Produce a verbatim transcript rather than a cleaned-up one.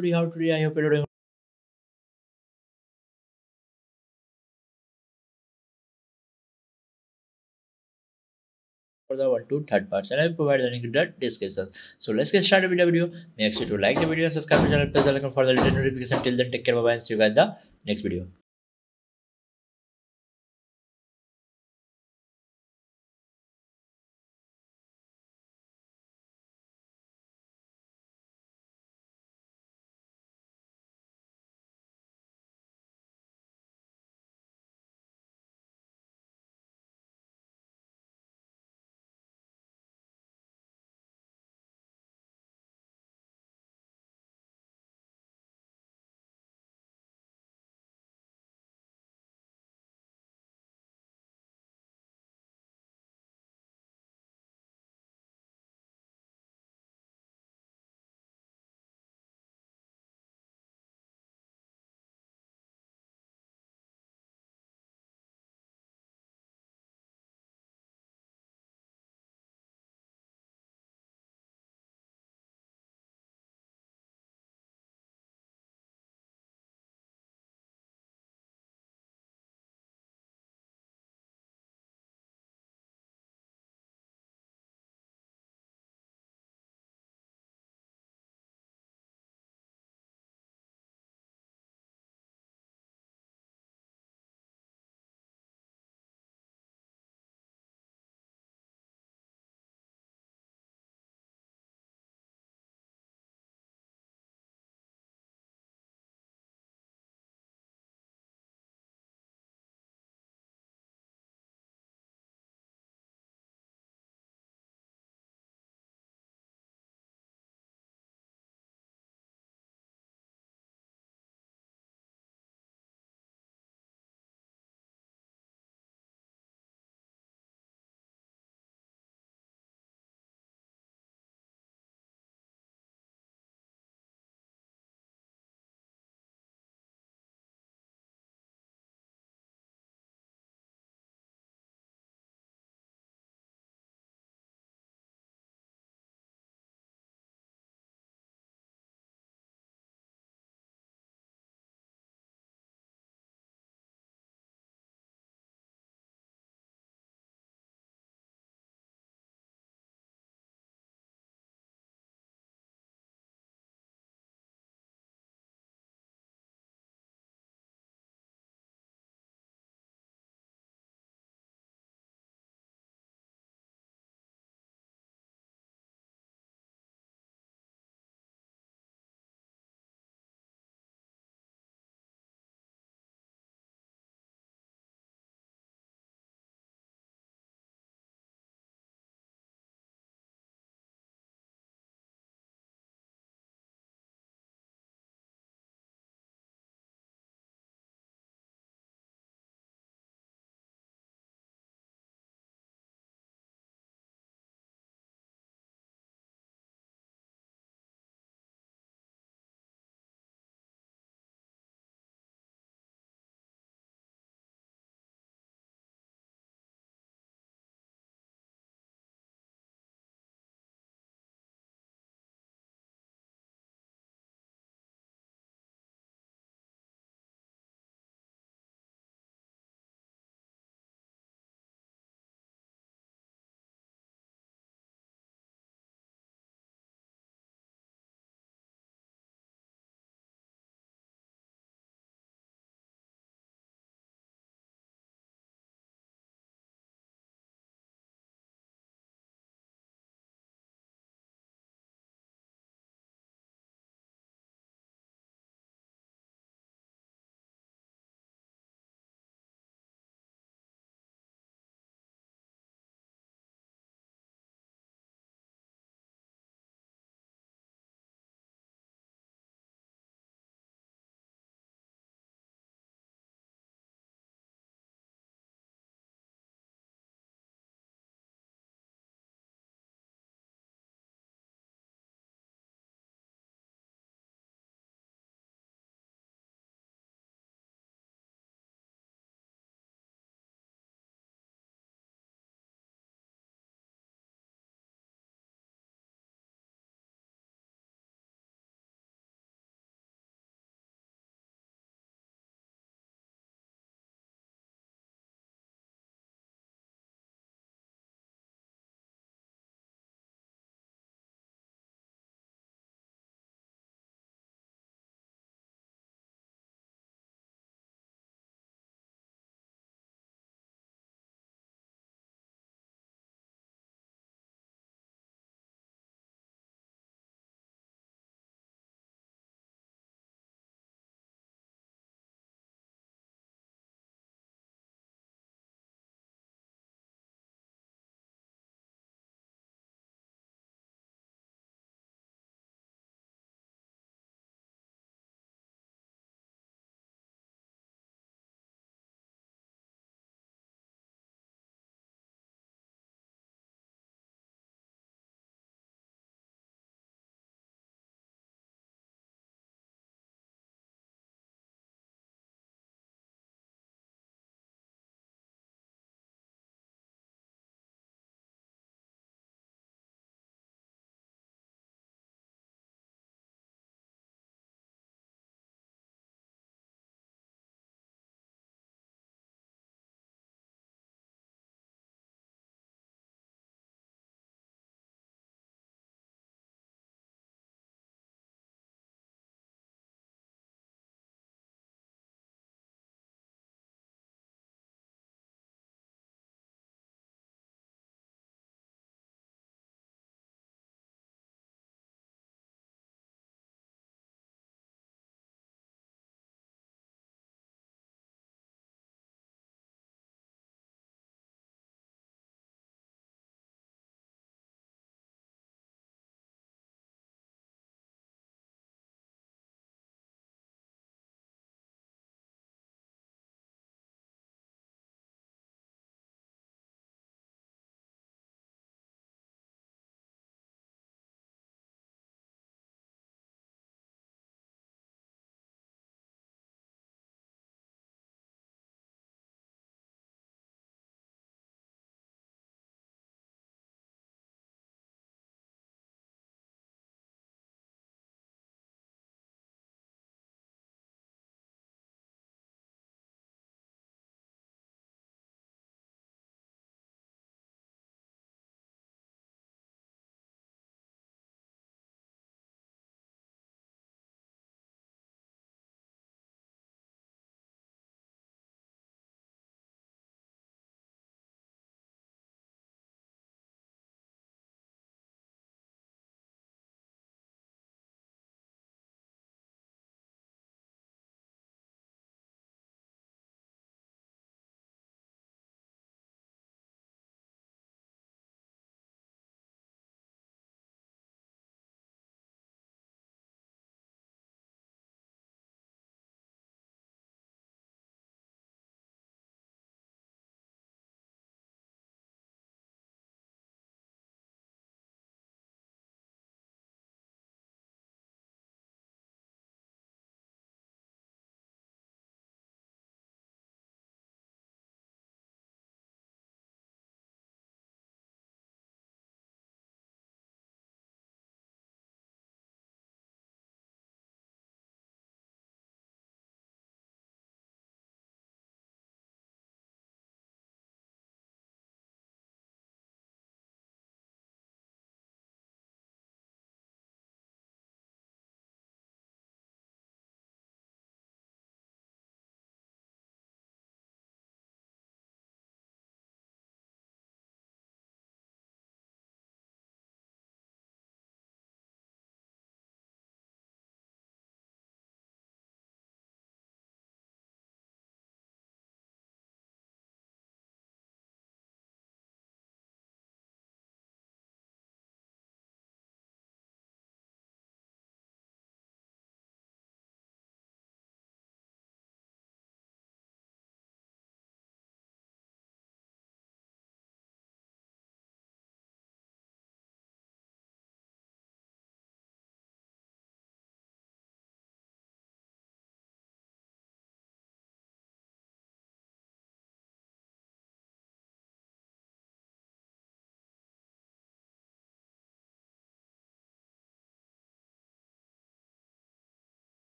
Pretty how today I hope you're doing. For the world to third parts, and I will provide the link in the description. So let's get started with the video. Make sure to like the video and subscribe to the channel, press the icon for the little notification. Till then, take care, bye bye, and see you guys in the next video.